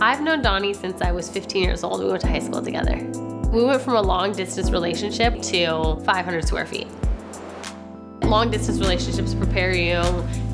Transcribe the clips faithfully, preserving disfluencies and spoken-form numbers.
I've known Donnie since I was fifteen years old. We went to high school together. We went from a long distance relationship to five hundred square feet. Long distance relationships prepare you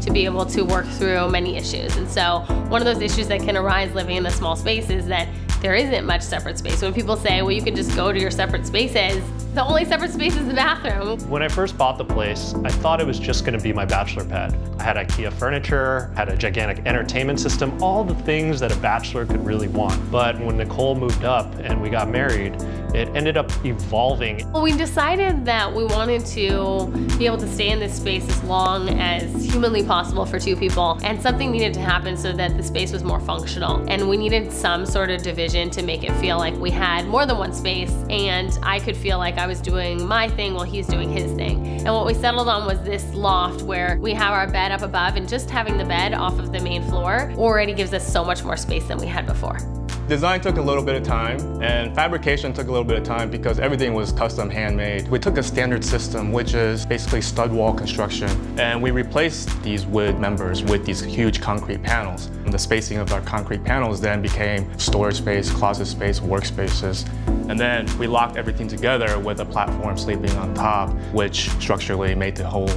to be able to work through many issues. And so one of those issues that can arise living in a small space is that there isn't much separate space. When people say, well, you can just go to your separate spaces, the only separate space is the bathroom. When I first bought the place, I thought it was just gonna be my bachelor pad. I had IKEA furniture, had a gigantic entertainment system, all the things that a bachelor could really want. But when Nicole moved up and we got married, it ended up evolving. Well, we decided that we wanted to be able to stay in this space as long as humanly possible for two people, and something needed to happen so that the space was more functional. And we needed some sort of division to make it feel like we had more than one space, and I could feel like I was doing my thing while he's doing his thing. And what we settled on was this loft where we have our bed up above, and just having the bed off of the main floor already gives us so much more space than we had before. Design took a little bit of time, and fabrication took a little bit of time because everything was custom handmade. We took a standard system, which is basically stud wall construction, and we replaced these wood members with these huge concrete panels. And the spacing of our concrete panels then became storage space, closet space, workspaces. And then we locked everything together with a platform sleeping on top, which structurally made the whole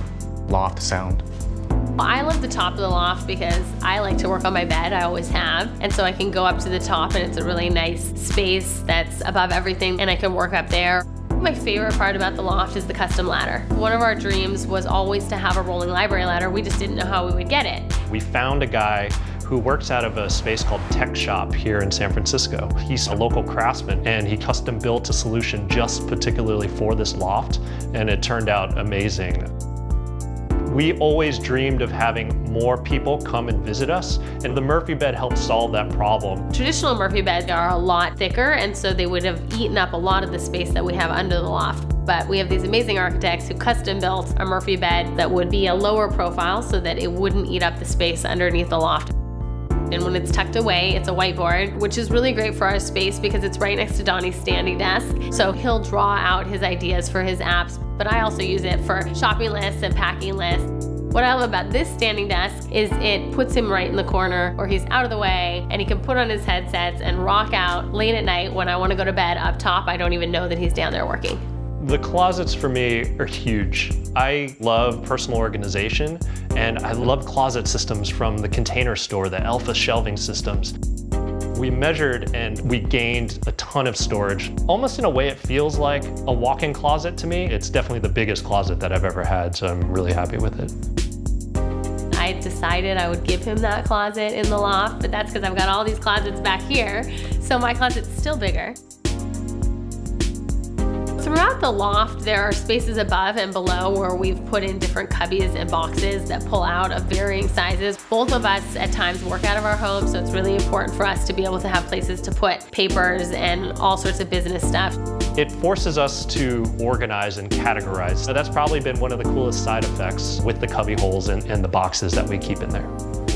loft sound. I love the top of the loft because I like to work on my bed, I always have, and so I can go up to the top and it's a really nice space that's above everything and I can work up there. My favorite part about the loft is the custom ladder. One of our dreams was always to have a rolling library ladder, we just didn't know how we would get it. We found a guy who works out of a space called Tech Shop here in San Francisco. He's a local craftsman and he custom built a solution just particularly for this loft, and it turned out amazing. We always dreamed of having more people come and visit us, and the Murphy bed helped solve that problem. Traditional Murphy beds are a lot thicker, and so they would have eaten up a lot of the space that we have under the loft. But we have these amazing architects who custom built a Murphy bed that would be a lower profile so that it wouldn't eat up the space underneath the loft. And when it's tucked away, it's a whiteboard, which is really great for our space because it's right next to Donnie's standing desk. So he'll draw out his ideas for his apps, but I also use it for shopping lists and packing lists. What I love about this standing desk is it puts him right in the corner or he's out of the way, and he can put on his headsets and rock out late at night when I want to go to bed up top. I don't even know that he's down there working. The closets for me are huge. I love personal organization, and I love closet systems from the Container Store, the Alpha shelving systems. We measured and we gained a ton of storage. Almost in a way it feels like a walk-in closet to me. It's definitely the biggest closet that I've ever had, so I'm really happy with it. I decided I would give him that closet in the loft, but that's because I've got all these closets back here, so my closet's still bigger. Throughout the loft, there are spaces above and below where we've put in different cubbies and boxes that pull out of varying sizes. Both of us at times work out of our homes, so it's really important for us to be able to have places to put papers and all sorts of business stuff. It forces us to organize and categorize. So that's probably been one of the coolest side effects with the cubby holes and, and the boxes that we keep in there.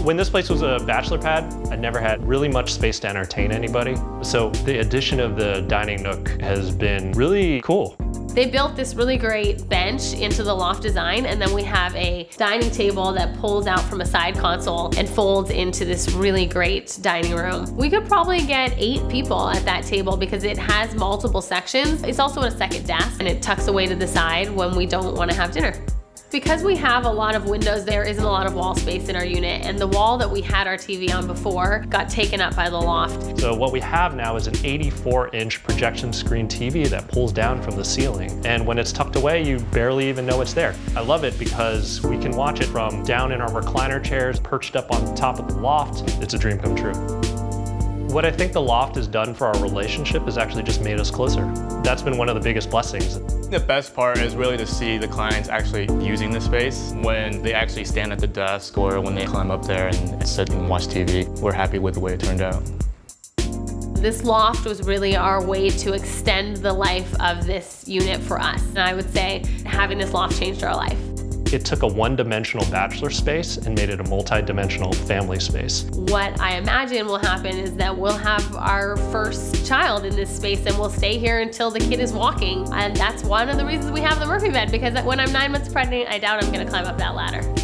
When this place was a bachelor pad, I never had really much space to entertain anybody. So the addition of the dining nook has been really cool. They built this really great bench into the loft design, and then we have a dining table that pulls out from a side console and folds into this really great dining room. We could probably get eight people at that table because it has multiple sections. It's also a second desk, and it tucks away to the side when we don't want to have dinner. Because we have a lot of windows, there isn't a lot of wall space in our unit, and the wall that we had our T V on before got taken up by the loft. So what we have now is an eighty-four inch projection screen T V that pulls down from the ceiling. And when it's tucked away, you barely even know it's there. I love it because we can watch it from down in our recliner chairs, perched up on top of the loft. It's a dream come true. What I think the loft has done for our relationship is actually just made us closer. That's been one of the biggest blessings. The best part is really to see the clients actually using the space. When they actually stand at the desk or when they climb up there and sit and watch T V, we're happy with the way it turned out. This loft was really our way to extend the life of this unit for us. And I would say having this loft changed our life. It took a one-dimensional bachelor space and made it a multi-dimensional family space. What I imagine will happen is that we'll have our first child in this space, and we'll stay here until the kid is walking. And that's one of the reasons we have the Murphy bed, because when I'm nine months pregnant, I doubt I'm gonna climb up that ladder.